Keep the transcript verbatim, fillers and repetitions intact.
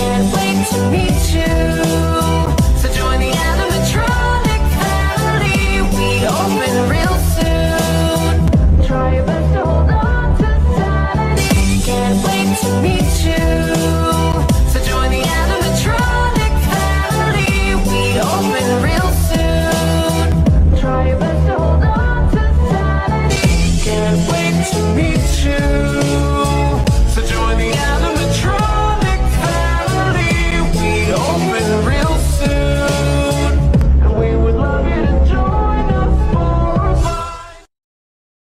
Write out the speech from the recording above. can't wait to meet you.